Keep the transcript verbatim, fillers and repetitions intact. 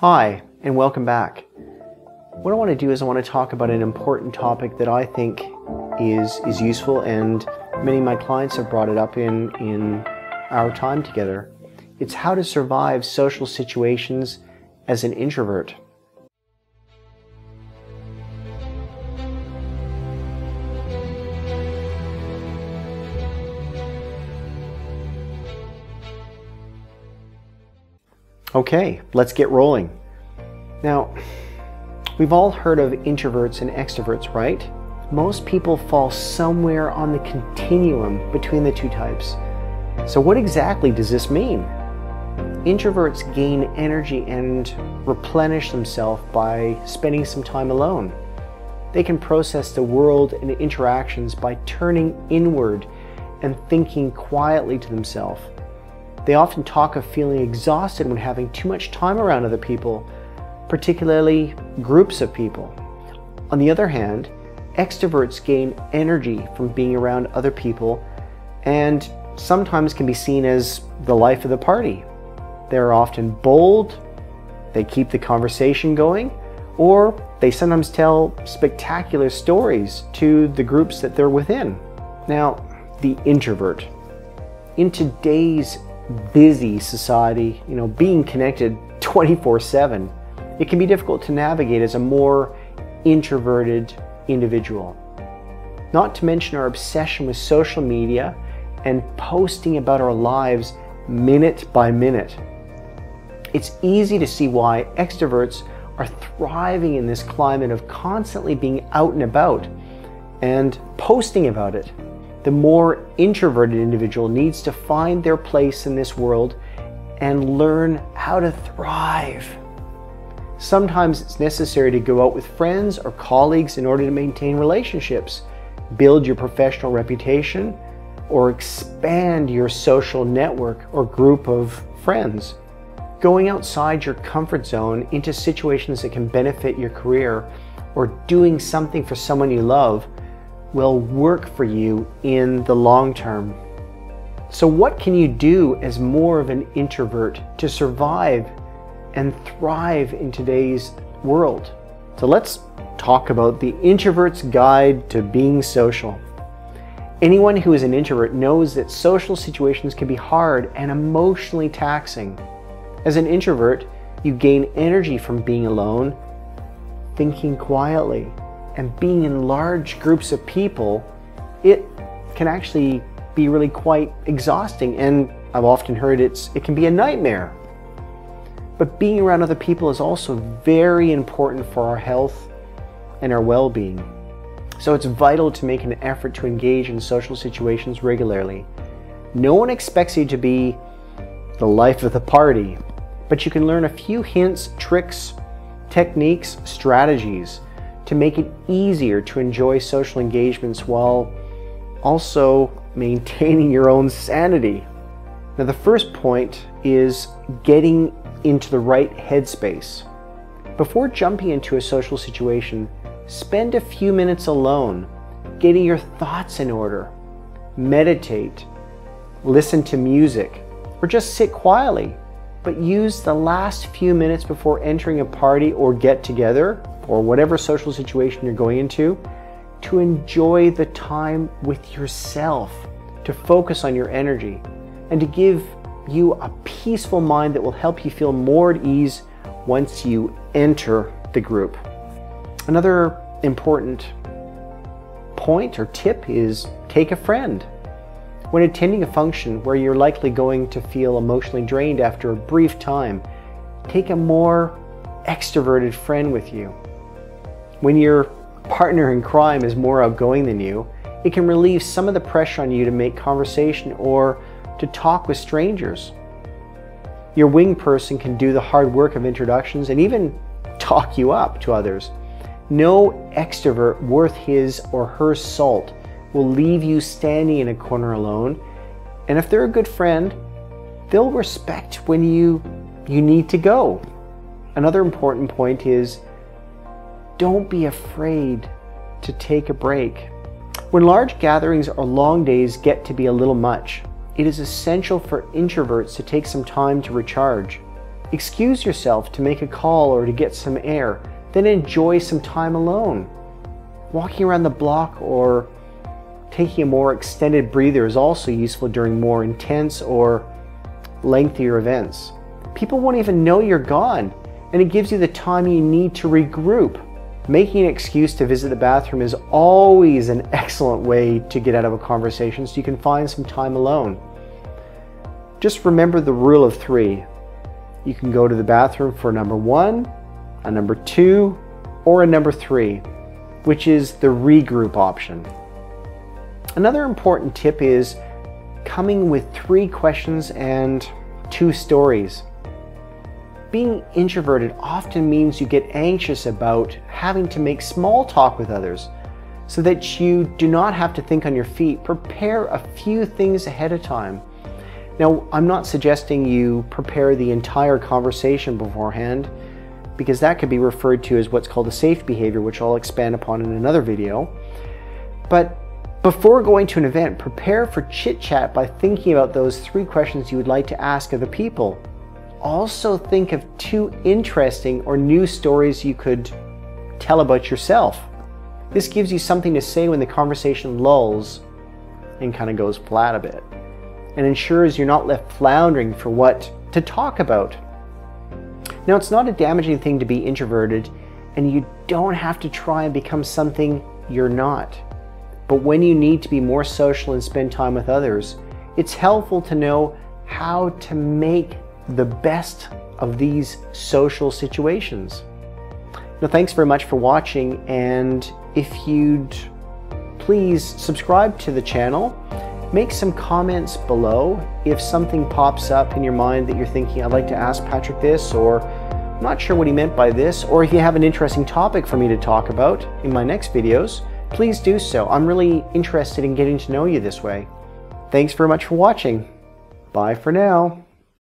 Hi, and welcome back. What I want to do is I want to talk about an important topic that I think is is useful, and many of my clients have brought it up in, in our time together. It's how to survive social situations as an introvert. Okay, let's get rolling. Now, we've all heard of introverts and extroverts, right? Most people fall somewhere on the continuum between the two types. So what exactly does this mean? Introverts gain energy and replenish themselves by spending some time alone. They can process the world and interactions by turning inward and thinking quietly to themselves. They often talk of feeling exhausted when having too much time around other people, particularly groups of people. On the other hand, extroverts gain energy from being around other people and sometimes can be seen as the life of the party. They're often bold, they keep the conversation going, or they sometimes tell spectacular stories to the groups that they're within. Now, the introvert. In today's busy society, you know, being connected twenty-four seven, it can be difficult to navigate as a more introverted individual. Not to mention our obsession with social media and posting about our lives minute by minute. It's easy to see why extroverts are thriving in this climate of constantly being out and about and posting about it. The more introverted individual needs to find their place in this world and learn how to thrive. Sometimes it's necessary to go out with friends or colleagues in order to maintain relationships, build your professional reputation, or expand your social network or group of friends. Going outside your comfort zone into situations that can benefit your career or doing something for someone you love will work for you in the long term. So what can you do as more of an introvert to survive and thrive in today's world? So let's talk about the introvert's guide to being social. Anyone who is an introvert knows that social situations can be hard and emotionally taxing. As an introvert, you gain energy from being alone, thinking quietly, and being in large groups of people. It can actually be really quite exhausting, and I've often heard it's it can be a nightmare. But being around other people is also very important for our health and our well-being. So it's vital to make an effort to engage in social situations regularly. No one expects you to be the life of the party, but you can learn a few hints, tricks, techniques, strategies to make it easier to enjoy social engagements while also maintaining your own sanity. Now, the first point is getting into the right headspace. Before jumping into a social situation, spend a few minutes alone, getting your thoughts in order. Meditate, listen to music, or just sit quietly, but use the last few minutes before entering a party or get-together or whatever social situation you're going into, to enjoy the time with yourself, to focus on your energy, and to give you a peaceful mind that will help you feel more at ease once you enter the group. Another important point or tip is take a friend. When attending a function where you're likely going to feel emotionally drained after a brief time, take a more extroverted friend with you. When your partner in crime is more outgoing than you, it can relieve some of the pressure on you to make conversation or to talk with strangers. Your wing person can do the hard work of introductions and even talk you up to others. No extrovert worth his or her salt will leave you standing in a corner alone, and if they're a good friend, they'll respect when you, you need to go. Another important point is don't be afraid to take a break. When large gatherings or long days get to be a little much, it is essential for introverts to take some time to recharge. excuse yourself to make a call or to get some air, then enjoy some time alone. Walking around the block or taking a more extended breather is also useful during more intense or lengthier events. People won't even know you're gone, and it gives you the time you need to regroup. Making an excuse to visit the bathroom is always an excellent way to get out of a conversation, so you can find some time alone. Just remember the rule of three. You can go to the bathroom for number one, a number two, or a number three, which is the regroup option. Another important tip is coming with three questions and two stories. Being introverted often means you get anxious about having to make small talk with others. So that you do not have to think on your feet, prepare a few things ahead of time. Now, I'm not suggesting you prepare the entire conversation beforehand, because that could be referred to as what's called a safe behavior, which I'll expand upon in another video. But before going to an event, prepare for chit-chat by thinking about those three questions you would like to ask other people. Also think of two interesting or new stories you could tell about yourself. This gives you something to say when the conversation lulls and kind of goes flat a bit, and ensures you're not left floundering for what to talk about. Now, it's not a damaging thing to be introverted, and you don't have to try and become something you're not. But when you need to be more social and spend time with others, it's helpful to know how to make the best of these social situations. Now, thanks very much for watching, and if you'd please subscribe to the channel. Make some comments below if something pops up in your mind that you're thinking, I'd like to ask Patrick this, or I'm not sure what he meant by this, or if you have an interesting topic for me to talk about in my next videos, please do so. I'm really interested in getting to know you this way. Thanks very much for watching. Bye for now.